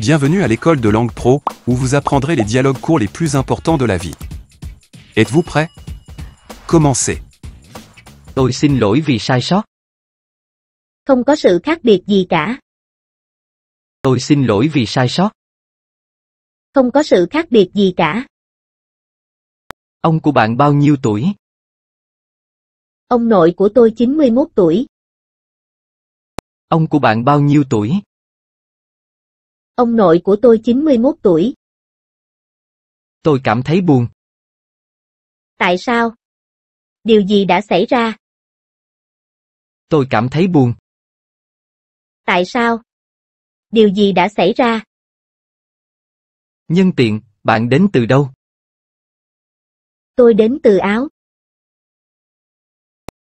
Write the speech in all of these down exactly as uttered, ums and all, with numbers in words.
Bienvenue à l'école de langue pro, où vous apprendrez les dialogues courts les plus importants de la vie. Êtes-vous prêt? Commencez. Tôi xin lỗi vì sai sót. Không có sự khác biệt gì cả. Tôi xin lỗi vì sai sót. Không có sự khác biệt gì cả. Ông của bạn bao nhiêu tuổi? Ông nội của tôi chín mươi mốt tuổi. Ông của bạn bao nhiêu tuổi? Ông nội của tôi chín mươi mốt tuổi. Tôi cảm thấy buồn. Tại sao? Điều gì đã xảy ra? Tôi cảm thấy buồn. Tại sao? Điều gì đã xảy ra? Nhân tiện, bạn đến từ đâu? Tôi đến từ Áo.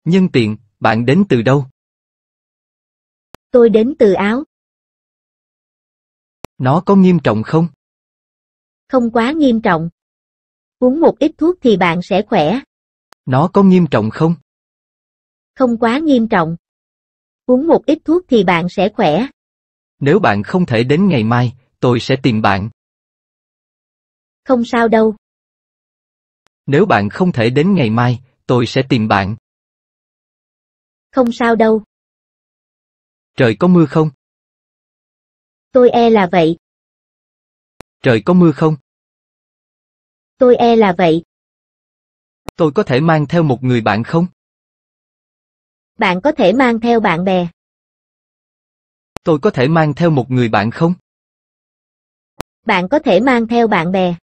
Nhân tiện, bạn đến từ đâu? Tôi đến từ Áo. Nó có nghiêm trọng không? Không quá nghiêm trọng. Uống một ít thuốc thì bạn sẽ khỏe. Nó có nghiêm trọng không? Không quá nghiêm trọng. Uống một ít thuốc thì bạn sẽ khỏe. Nếu bạn không thể đến ngày mai, tôi sẽ tìm bạn. Không sao đâu. Nếu bạn không thể đến ngày mai, tôi sẽ tìm bạn. Không sao đâu. Trời có mưa không? Tôi e là vậy. Trời có mưa không? Tôi e là vậy. Tôi có thể mang theo một người bạn không? Bạn có thể mang theo bạn bè. Tôi có thể mang theo một người bạn không? Bạn có thể mang theo bạn bè.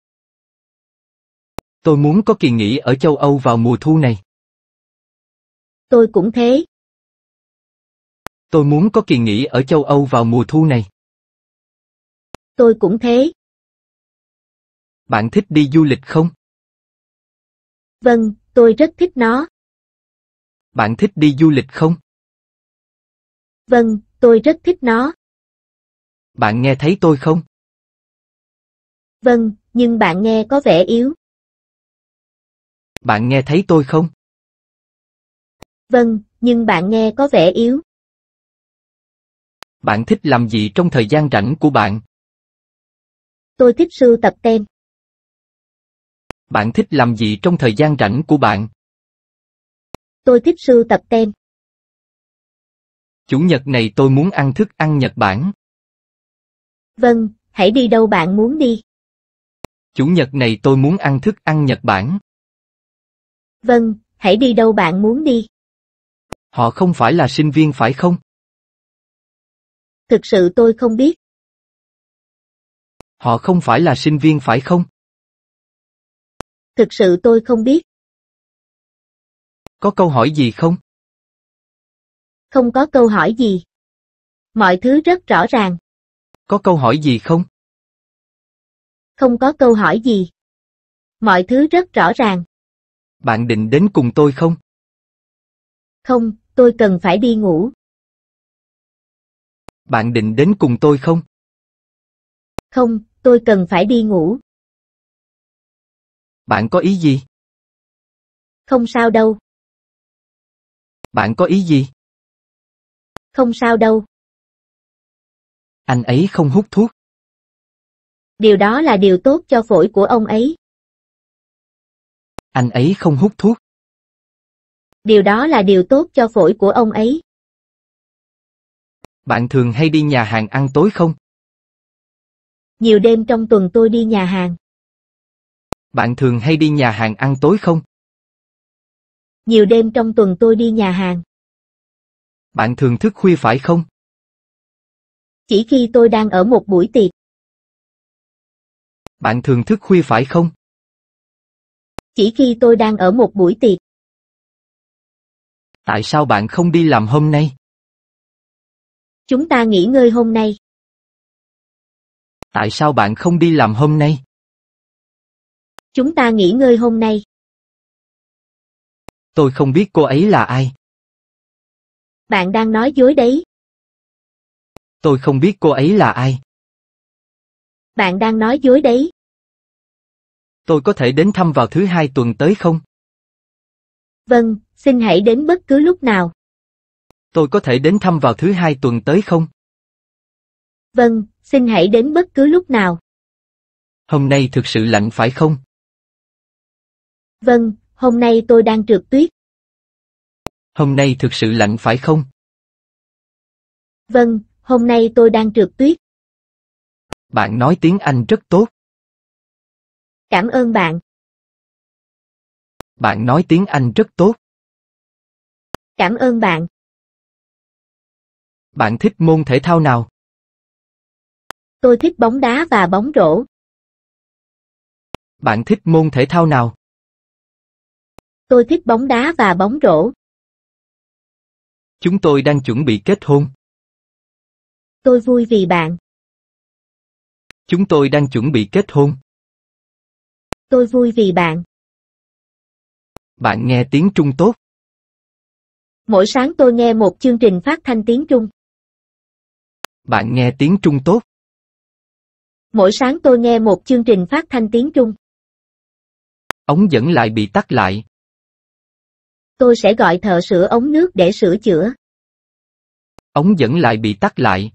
Tôi muốn có kỳ nghỉ ở châu Âu vào mùa thu này. Tôi cũng thế. Tôi muốn có kỳ nghỉ ở châu Âu vào mùa thu này. Tôi cũng thế. Bạn thích đi du lịch không? Vâng, tôi rất thích nó. Bạn thích đi du lịch không? Vâng, tôi rất thích nó. Bạn nghe thấy tôi không? Vâng, nhưng bạn nghe có vẻ yếu. Bạn nghe thấy tôi không? Vâng, nhưng bạn nghe có vẻ yếu. Bạn thích làm gì trong thời gian rảnh của bạn? Tôi thích sưu tập tem. Bạn thích làm gì trong thời gian rảnh của bạn? Tôi thích sưu tập tem. Chủ nhật này tôi muốn ăn thức ăn Nhật Bản. Vâng, hãy đi đâu bạn muốn đi. Chủ nhật này tôi muốn ăn thức ăn Nhật Bản. Vâng, hãy đi đâu bạn muốn đi. Họ không phải là sinh viên phải không? Thực sự tôi không biết. Họ không phải là sinh viên phải không? Thực sự tôi không biết. Có câu hỏi gì không? Không có câu hỏi gì. Mọi thứ rất rõ ràng. Có câu hỏi gì không? Không có câu hỏi gì. Mọi thứ rất rõ ràng. Bạn định đến cùng tôi không? Không, tôi cần phải đi ngủ. Bạn định đến cùng tôi không? Không, tôi cần phải đi ngủ. Bạn có ý gì? Không sao đâu. Bạn có ý gì? Không sao đâu. Anh ấy không hút thuốc. Điều đó là điều tốt cho phổi của ông ấy. Anh ấy không hút thuốc. Điều đó là điều tốt cho phổi của ông ấy. Bạn thường hay đi nhà hàng ăn tối không? Nhiều đêm trong tuần tôi đi nhà hàng. Bạn thường hay đi nhà hàng ăn tối không? Nhiều đêm trong tuần tôi đi nhà hàng. Bạn thường thức khuya phải không? Chỉ khi tôi đang ở một buổi tiệc. Bạn thường thức khuya phải không? Chỉ khi tôi đang ở một buổi tiệc. Tại sao bạn không đi làm hôm nay? Chúng ta nghỉ ngơi hôm nay. Tại sao bạn không đi làm hôm nay? Chúng ta nghỉ ngơi hôm nay. Tôi không biết cô ấy là ai. Bạn đang nói dối đấy. Tôi không biết cô ấy là ai. Bạn đang nói dối đấy. Tôi có thể đến thăm vào thứ hai tuần tới không? Vâng, xin hãy đến bất cứ lúc nào. Tôi có thể đến thăm vào thứ hai tuần tới không? Vâng, xin hãy đến bất cứ lúc nào. Hôm nay thực sự lạnh phải không? Vâng, hôm nay tôi đang trượt tuyết. Hôm nay thực sự lạnh phải không? Vâng, hôm nay tôi đang trượt tuyết. Bạn nói tiếng Anh rất tốt. Cảm ơn bạn. Bạn nói tiếng Anh rất tốt. Cảm ơn bạn. Bạn thích môn thể thao nào? Tôi thích bóng đá và bóng rổ. Bạn thích môn thể thao nào? Tôi thích bóng đá và bóng rổ. Chúng tôi đang chuẩn bị kết hôn. Tôi vui vì bạn. Chúng tôi đang chuẩn bị kết hôn. Tôi vui vì bạn. Bạn nghe tiếng Trung tốt. Mỗi sáng tôi nghe một chương trình phát thanh tiếng Trung. Bạn nghe tiếng Trung tốt. Mỗi sáng tôi nghe một chương trình phát thanh tiếng Trung. Ống dẫn lại bị tắc lại. Tôi sẽ gọi thợ sửa ống nước để sửa chữa. Ống dẫn lại bị tắc lại.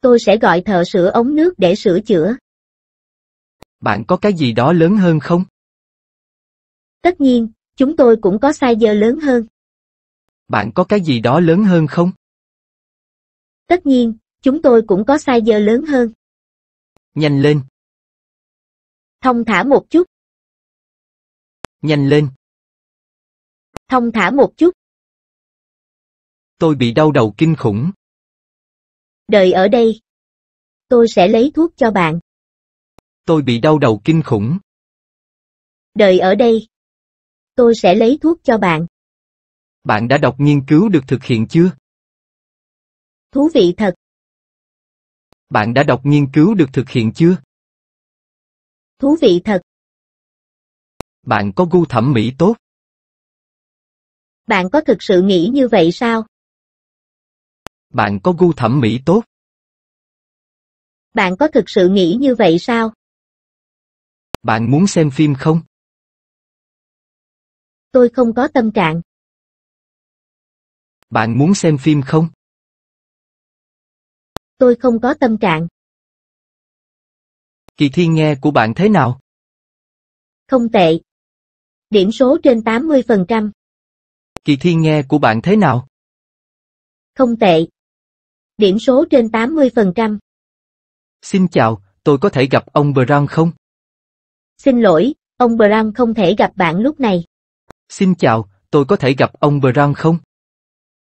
Tôi sẽ gọi thợ sửa ống nước để sửa chữa. Bạn có cái gì đó lớn hơn không? Tất nhiên, chúng tôi cũng có size lớn hơn. Bạn có cái gì đó lớn hơn không? Tất nhiên, chúng tôi cũng có size lớn hơn. Nhanh lên. Thong thả một chút. Nhanh lên. Thong thả một chút. Tôi bị đau đầu kinh khủng. Đợi ở đây. Tôi sẽ lấy thuốc cho bạn. Tôi bị đau đầu kinh khủng. Đợi ở đây. Tôi sẽ lấy thuốc cho bạn. Bạn đã đọc nghiên cứu được thực hiện chưa? Thú vị thật. Bạn đã đọc nghiên cứu được thực hiện chưa? Thú vị thật. Bạn có gu thẩm mỹ tốt. Bạn có thực sự nghĩ như vậy sao? Bạn có gu thẩm mỹ tốt. Bạn có thực sự nghĩ như vậy sao? Bạn muốn xem phim không? Tôi không có tâm trạng. Bạn muốn xem phim không? Tôi không có tâm trạng. Kỳ thi nghe của bạn thế nào? Không tệ. Điểm số trên tám mươi phần trăm. Kỳ thi nghe của bạn thế nào? Không tệ. Điểm số trên tám mươi phần trăm. Xin chào, tôi có thể gặp ông Brang không? Xin lỗi, ông Brang không thể gặp bạn lúc này. Xin chào, tôi có thể gặp ông Brang không?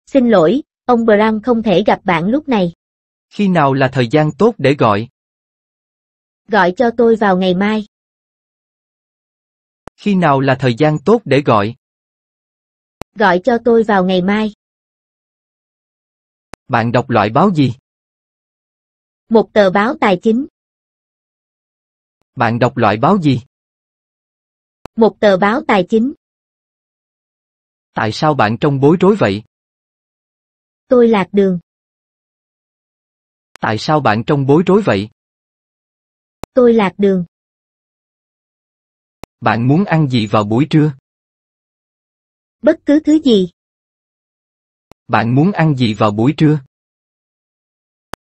Xin lỗi, ông Brang không thể gặp bạn lúc này. Khi nào là thời gian tốt để gọi? Gọi cho tôi vào ngày mai. Khi nào là thời gian tốt để gọi? Gọi cho tôi vào ngày mai. Bạn đọc loại báo gì? Một tờ báo tài chính. Bạn đọc loại báo gì? Một tờ báo tài chính. Tại sao bạn trông bối rối vậy? Tôi lạc đường. Tại sao bạn trông bối rối vậy? Tôi lạc đường. Bạn muốn ăn gì vào buổi trưa? Bất cứ thứ gì. Bạn muốn ăn gì vào buổi trưa?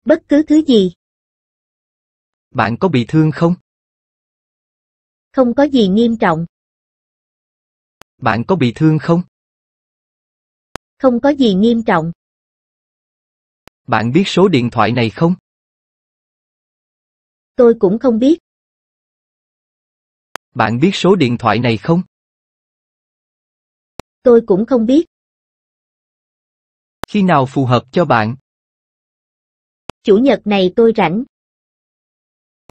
Bất cứ thứ gì. Bạn có bị thương không? Không có gì nghiêm trọng. Bạn có bị thương không? Không có gì nghiêm trọng. Bạn biết số điện thoại này không? Tôi cũng không biết. Bạn biết số điện thoại này không? Tôi cũng không biết. Khi nào phù hợp cho bạn? Chủ nhật này tôi rảnh.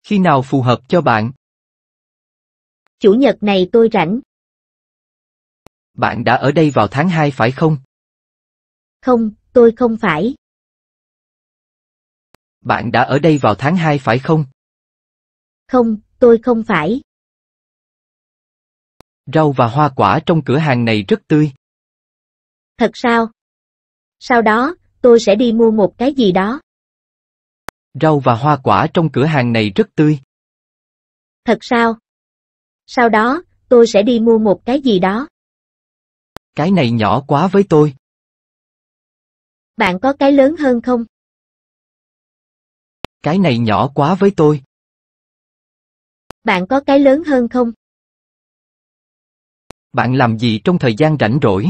Khi nào phù hợp cho bạn? Chủ nhật này tôi rảnh. Bạn đã ở đây vào tháng hai phải không? Không, tôi không phải. Bạn đã ở đây vào tháng hai phải không? Không, tôi không phải. Rau và hoa quả trong cửa hàng này rất tươi. Thật sao? Sau đó, tôi sẽ đi mua một cái gì đó. Rau và hoa quả trong cửa hàng này rất tươi. Thật sao? Sau đó, tôi sẽ đi mua một cái gì đó. Cái này nhỏ quá với tôi. Bạn có cái lớn hơn không? Cái này nhỏ quá với tôi. Bạn có cái lớn hơn không? Bạn làm gì trong thời gian rảnh rỗi?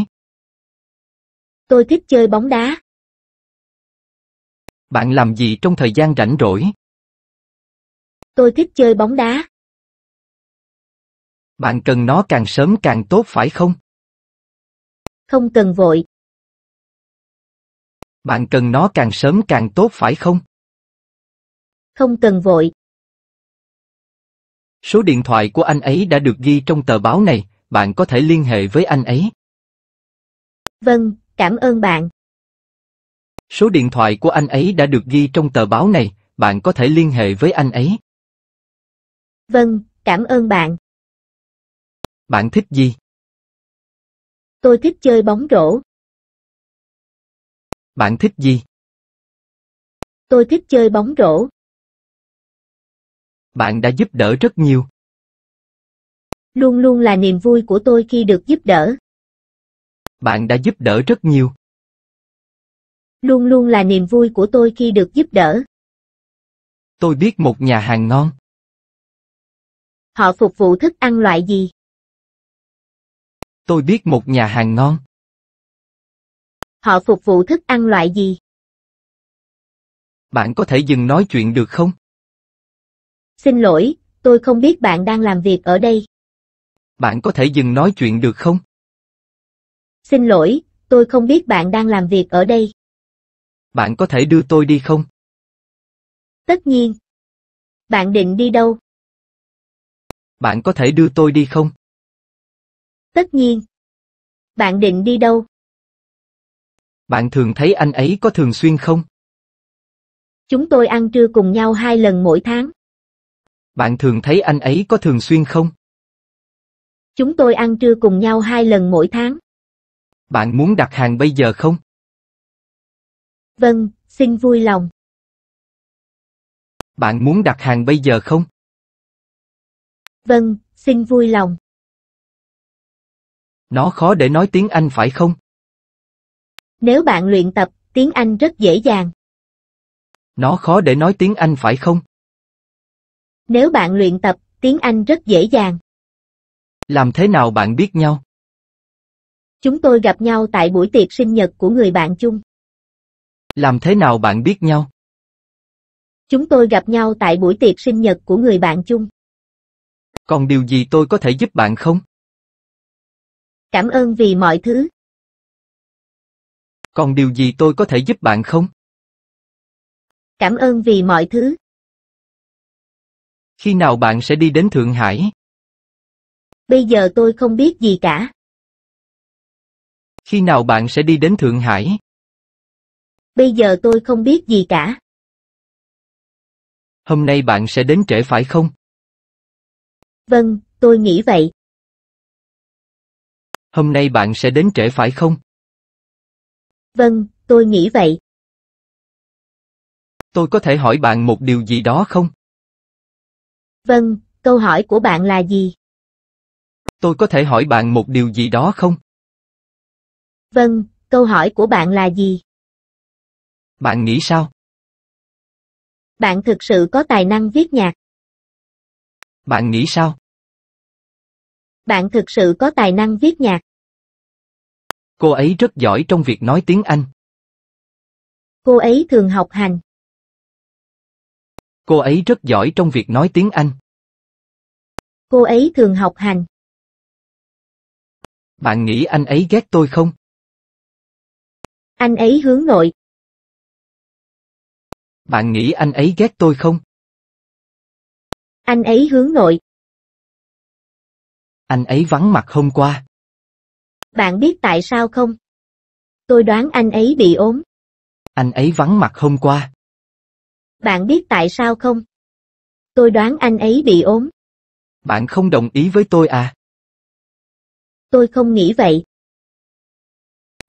Tôi thích chơi bóng đá. Bạn làm gì trong thời gian rảnh rỗi? Tôi thích chơi bóng đá. Bạn cần nó càng sớm càng tốt phải không? Không cần vội. Bạn cần nó càng sớm càng tốt phải không? Không cần vội. Số điện thoại của anh ấy đã được ghi trong tờ báo này, bạn có thể liên hệ với anh ấy. Vâng, cảm ơn bạn. Số điện thoại của anh ấy đã được ghi trong tờ báo này, bạn có thể liên hệ với anh ấy. Vâng, cảm ơn bạn. Bạn thích gì? Tôi thích chơi bóng rổ. Bạn thích gì? Tôi thích chơi bóng rổ. Bạn đã giúp đỡ rất nhiều. Luôn luôn là niềm vui của tôi khi được giúp đỡ. Bạn đã giúp đỡ rất nhiều. Luôn luôn là niềm vui của tôi khi được giúp đỡ. Tôi biết một nhà hàng ngon. Họ phục vụ thức ăn loại gì? Tôi biết một nhà hàng ngon. Họ phục vụ thức ăn loại gì? Bạn có thể dừng nói chuyện được không? Xin lỗi, tôi không biết bạn đang làm việc ở đây. Bạn có thể dừng nói chuyện được không? Xin lỗi, tôi không biết bạn đang làm việc ở đây. Bạn có thể đưa tôi đi không? Tất nhiên. Bạn định đi đâu? Bạn có thể đưa tôi đi không? Tất nhiên. Bạn định đi đâu? Bạn thường thấy anh ấy có thường xuyên không? Chúng tôi ăn trưa cùng nhau hai lần mỗi tháng. Bạn thường thấy anh ấy có thường xuyên không? Chúng tôi ăn trưa cùng nhau hai lần mỗi tháng. Bạn muốn đặt hàng bây giờ không? Vâng, xin vui lòng. Bạn muốn đặt hàng bây giờ không? Vâng, xin vui lòng. Nó khó để nói tiếng Anh phải không? Nếu bạn luyện tập, tiếng Anh rất dễ dàng. Nó khó để nói tiếng Anh phải không? Nếu bạn luyện tập, tiếng Anh rất dễ dàng. Làm thế nào bạn biết nhau? Chúng tôi gặp nhau tại buổi tiệc sinh nhật của người bạn chung. Làm thế nào bạn biết nhau? Chúng tôi gặp nhau tại buổi tiệc sinh nhật của người bạn chung. Còn điều gì tôi có thể giúp bạn không? Cảm ơn vì mọi thứ. Còn điều gì tôi có thể giúp bạn không? Cảm ơn vì mọi thứ. Khi nào bạn sẽ đi đến Thượng Hải? Bây giờ tôi không biết gì cả. Khi nào bạn sẽ đi đến Thượng Hải? Bây giờ tôi không biết gì cả. Hôm nay bạn sẽ đến trễ phải không? Vâng, tôi nghĩ vậy. Hôm nay bạn sẽ đến trễ phải không? Vâng, tôi nghĩ vậy. Tôi có thể hỏi bạn một điều gì đó không? Vâng, câu hỏi của bạn là gì? Tôi có thể hỏi bạn một điều gì đó không? Vâng, câu hỏi của bạn là gì? Bạn nghĩ sao? Bạn thực sự có tài năng viết nhạc. Bạn nghĩ sao? Bạn thực sự có tài năng viết nhạc. Cô ấy rất giỏi trong việc nói tiếng Anh. Cô ấy thường học hành. Cô ấy rất giỏi trong việc nói tiếng Anh. Cô ấy thường học hành. Bạn nghĩ anh ấy ghét tôi không? Anh ấy hướng nội. Bạn nghĩ anh ấy ghét tôi không? Anh ấy hướng nội. Anh ấy vắng mặt hôm qua. Bạn biết tại sao không? Tôi đoán anh ấy bị ốm. Anh ấy vắng mặt hôm qua. Bạn biết tại sao không? Tôi đoán anh ấy bị ốm. Bạn không đồng ý với tôi à? Tôi không nghĩ vậy.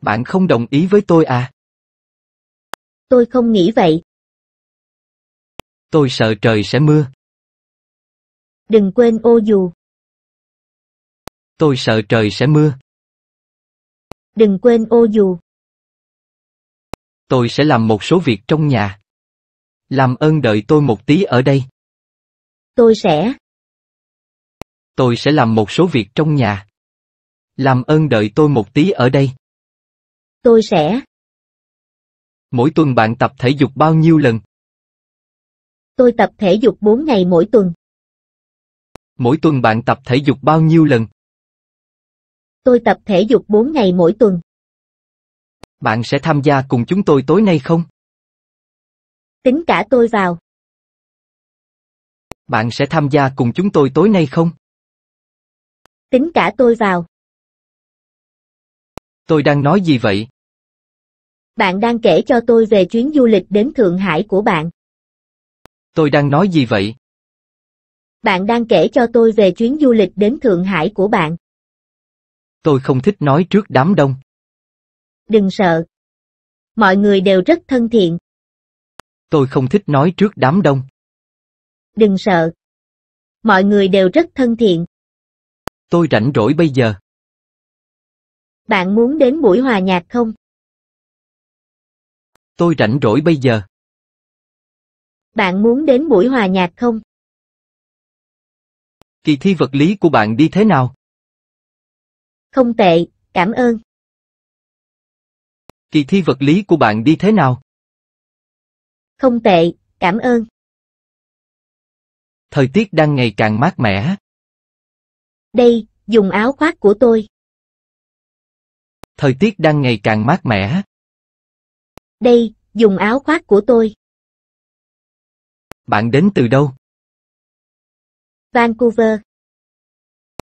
Bạn không đồng ý với tôi à? Tôi không nghĩ vậy. Tôi sợ trời sẽ mưa. Đừng quên ô dù. Tôi sợ trời sẽ mưa. Đừng quên ô dù. Tôi sẽ làm một số việc trong nhà. Làm ơn đợi tôi một tí ở đây. Tôi sẽ. Tôi sẽ làm một số việc trong nhà. Làm ơn đợi tôi một tí ở đây. Tôi sẽ. Mỗi tuần bạn tập thể dục bao nhiêu lần? Tôi tập thể dục bốn ngày mỗi tuần. Mỗi tuần bạn tập thể dục bao nhiêu lần? Tôi tập thể dục bốn ngày mỗi tuần. Bạn sẽ tham gia cùng chúng tôi tối nay không? Tính cả tôi vào. Bạn sẽ tham gia cùng chúng tôi tối nay không? Tính cả tôi vào. Tôi đang nói gì vậy? Bạn đang kể cho tôi về chuyến du lịch đến Thượng Hải của bạn. Tôi đang nói gì vậy? Bạn đang kể cho tôi về chuyến du lịch đến Thượng Hải của bạn. Tôi không thích nói trước đám đông. Đừng sợ. Mọi người đều rất thân thiện. Tôi không thích nói trước đám đông. Đừng sợ. Mọi người đều rất thân thiện. Tôi rảnh rỗi bây giờ. Bạn muốn đến buổi hòa nhạc không? Tôi rảnh rỗi bây giờ. Bạn muốn đến buổi hòa nhạc không? Kỳ thi vật lý của bạn đi thế nào? Không tệ, cảm ơn. Kỳ thi vật lý của bạn đi thế nào? Không tệ, cảm ơn. Thời tiết đang ngày càng mát mẻ. Đây, dùng áo khoác của tôi. Thời tiết đang ngày càng mát mẻ. Đây, dùng áo khoác của tôi. Bạn đến từ đâu? Vancouver.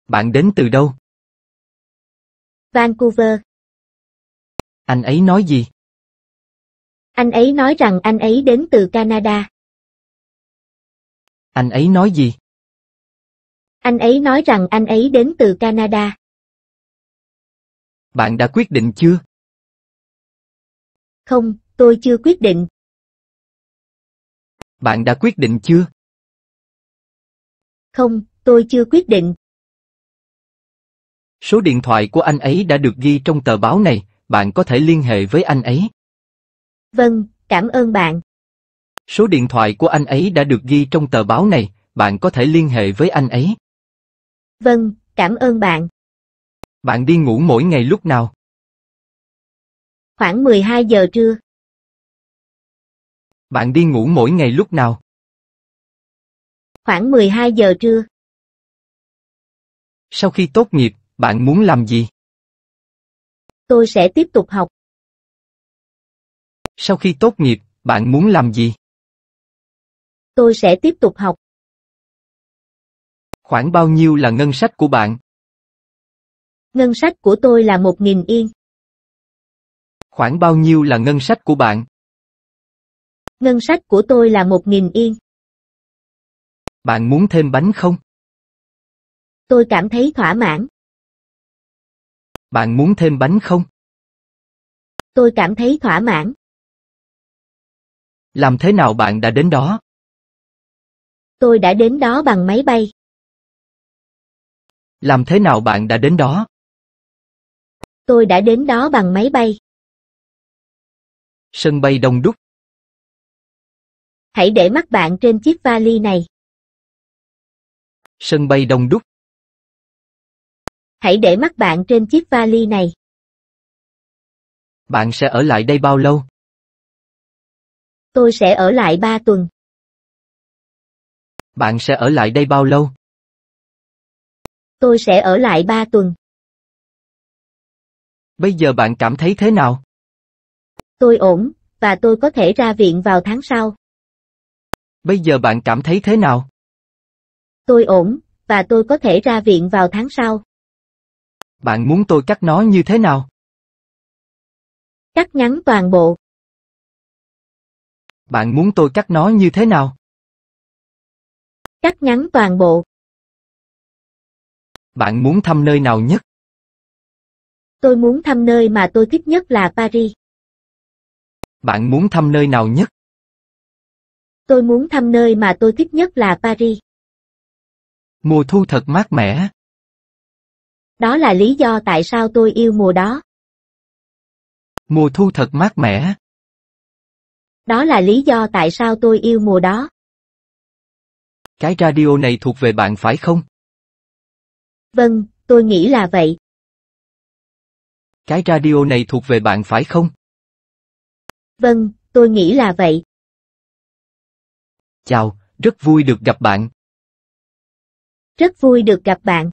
Bạn đến từ đâu? Vancouver. Anh ấy nói gì? Anh ấy nói rằng anh ấy đến từ Canada. Anh ấy nói gì? Anh ấy nói rằng anh ấy đến từ Canada. Bạn đã quyết định chưa? Không, tôi chưa quyết định. Bạn đã quyết định chưa? Không, tôi chưa quyết định. Số điện thoại của anh ấy đã được ghi trong tờ báo này, bạn có thể liên hệ với anh ấy. Vâng, cảm ơn bạn. Số điện thoại của anh ấy đã được ghi trong tờ báo này, bạn có thể liên hệ với anh ấy. Vâng, cảm ơn bạn. Bạn đi ngủ mỗi ngày lúc nào? Khoảng mười hai giờ trưa. Bạn đi ngủ mỗi ngày lúc nào? Khoảng mười hai giờ trưa. Sau khi tốt nghiệp, bạn muốn làm gì? Tôi sẽ tiếp tục học. Sau khi tốt nghiệp, bạn muốn làm gì? Tôi sẽ tiếp tục học. Khoảng bao nhiêu là ngân sách của bạn? Ngân sách của tôi là một nghìn yên. Khoảng bao nhiêu là ngân sách của bạn? Ngân sách của tôi là một nghìn yên. Bạn muốn thêm bánh không? Tôi cảm thấy thỏa mãn. Bạn muốn thêm bánh không? Tôi cảm thấy thỏa mãn. Làm thế nào bạn đã đến đó? Tôi đã đến đó bằng máy bay. Làm thế nào bạn đã đến đó? Tôi đã đến đó bằng máy bay. Sân bay đông đúc. Hãy để mắt bạn trên chiếc vali này. Sân bay đông đúc. Hãy để mắt bạn trên chiếc vali này. Bạn sẽ ở lại đây bao lâu? Tôi sẽ ở lại ba tuần. Bạn sẽ ở lại đây bao lâu? Tôi sẽ ở lại ba tuần. Bây giờ bạn cảm thấy thế nào? Tôi ổn, và tôi có thể ra viện vào tháng sau. Bây giờ bạn cảm thấy thế nào? Tôi ổn, và tôi có thể ra viện vào tháng sau. Bạn muốn tôi cắt nó như thế nào? Cắt ngắn toàn bộ. Bạn muốn tôi cắt nó như thế nào? Cắt ngắn toàn bộ. Bạn muốn thăm nơi nào nhất? Tôi muốn thăm nơi mà tôi thích nhất là Paris. Bạn muốn thăm nơi nào nhất? Tôi muốn thăm nơi mà tôi thích nhất là Paris. Mùa thu thật mát mẻ. Đó là lý do tại sao tôi yêu mùa đó. Mùa thu thật mát mẻ. Đó là lý do tại sao tôi yêu mùa đó. Cái radio này thuộc về bạn phải không? Vâng, tôi nghĩ là vậy. Cái radio này thuộc về bạn phải không? Vâng, tôi nghĩ là vậy. Chào, rất vui được gặp bạn. Rất vui được gặp bạn.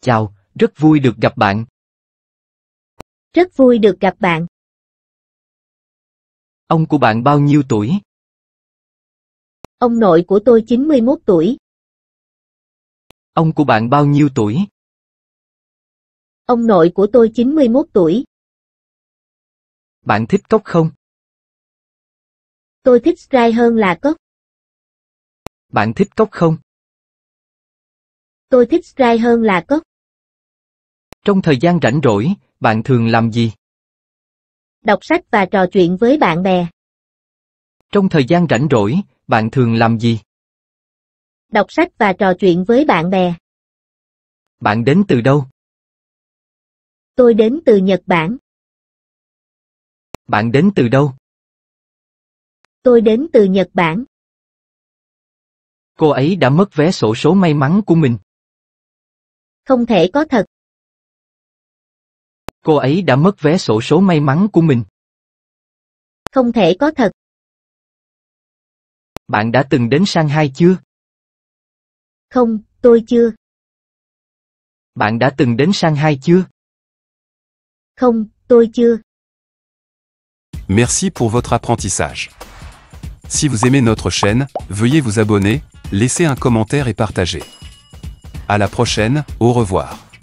Chào, rất vui được gặp bạn. Rất vui được gặp bạn. Ông của bạn bao nhiêu tuổi? Ông nội của tôi chín mươi mốt tuổi. Ông của bạn bao nhiêu tuổi? Ông nội của tôi chín mươi mốt tuổi. Bạn thích cốc không? Tôi thích Sprite hơn là cốc. Bạn thích cốc không? Tôi thích Sprite hơn là cốc. Trong thời gian rảnh rỗi, bạn thường làm gì? Đọc sách và trò chuyện với bạn bè. Trong thời gian rảnh rỗi, bạn thường làm gì? Đọc sách và trò chuyện với bạn bè. Bạn đến từ đâu? Tôi đến từ Nhật Bản. Bạn đến từ đâu? Tôi đến từ Nhật Bản. Cô ấy đã mất vé xổ số may mắn của mình. Không thể có thật. Cô ấy đã mất vé xổ số may mắn của mình. Không thể có thật. Bạn đã từng đến Shanghai chưa? Không, tôi chưa. Bạn đã từng đến Shanghai chưa? Không, tôi chưa. Merci pour votre apprentissage. Si vous aimez notre chaîne, veuillez vous abonner, laisser un commentaire et partager. À la prochaine, au revoir.